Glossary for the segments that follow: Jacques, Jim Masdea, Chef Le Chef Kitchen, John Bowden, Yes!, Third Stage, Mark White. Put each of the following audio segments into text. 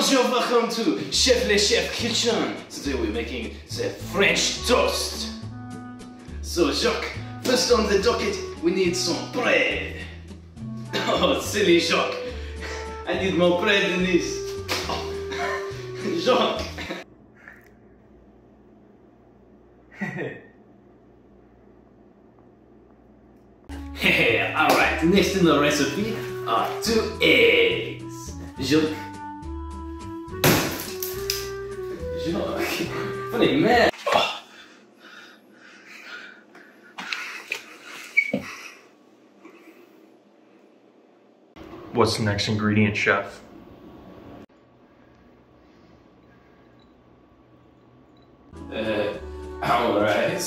Bonjour, welcome to Chef Le Chef Kitchen. Today we're making the French toast. So Jacques, first on the docket we need some bread. Oh, silly Jacques, I need more bread than this. Oh. Jacques. Hey, alright, next in the recipe are 2 eggs. Jacques, funny man. Oh. What's the next ingredient, chef? Alright.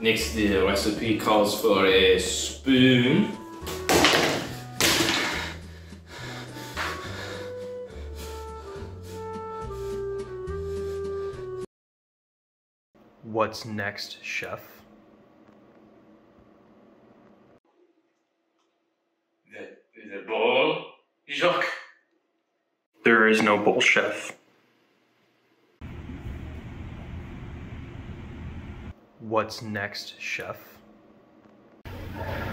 Next, the recipe calls for a spoon. What's next, chef? The bowl, Jacques. There is no bowl, chef. What's next, chef? Yeah.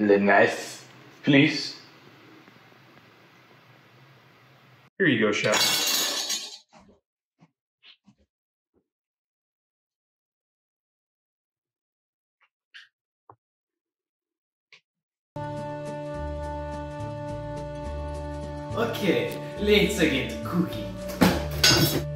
The knife, please. Here you go, chef. Okay, let's get cooking.